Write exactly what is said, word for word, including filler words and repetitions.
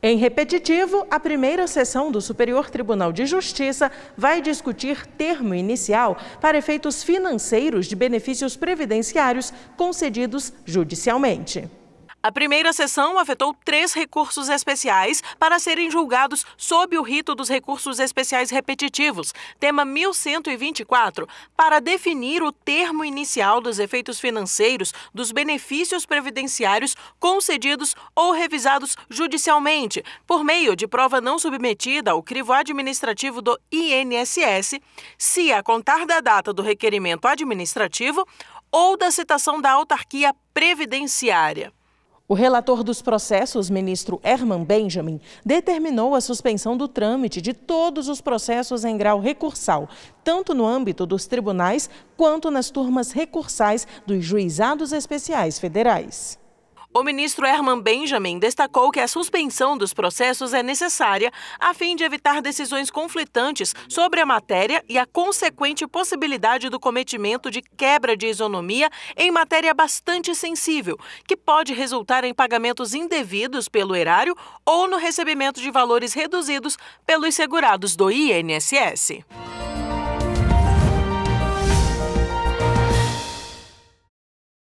Em repetitivo, a primeira sessão do Superior Tribunal de Justiça vai discutir termo inicial para efeitos financeiros de benefícios previdenciários concedidos judicialmente. A primeira sessão afetou três recursos especiais para serem julgados sob o rito dos recursos especiais repetitivos, tema mil cento e vinte e quatro, para definir o termo inicial dos efeitos financeiros dos benefícios previdenciários concedidos ou revisados judicialmente, por meio de prova não submetida ao crivo administrativo do I N S S, se a contar da data do requerimento administrativo ou da citação da autarquia previdenciária. O relator dos processos, ministro Herman Benjamin, determinou a suspensão do trâmite de todos os processos em grau recursal, tanto no âmbito dos tribunais quanto nas turmas recursais dos juizados especiais federais. O ministro Herman Benjamin destacou que a suspensão dos processos é necessária a fim de evitar decisões conflitantes sobre a matéria e a consequente possibilidade do cometimento de quebra de isonomia em matéria bastante sensível, que pode resultar em pagamentos indevidos pelo erário ou no recebimento de valores reduzidos pelos segurados do I N S S.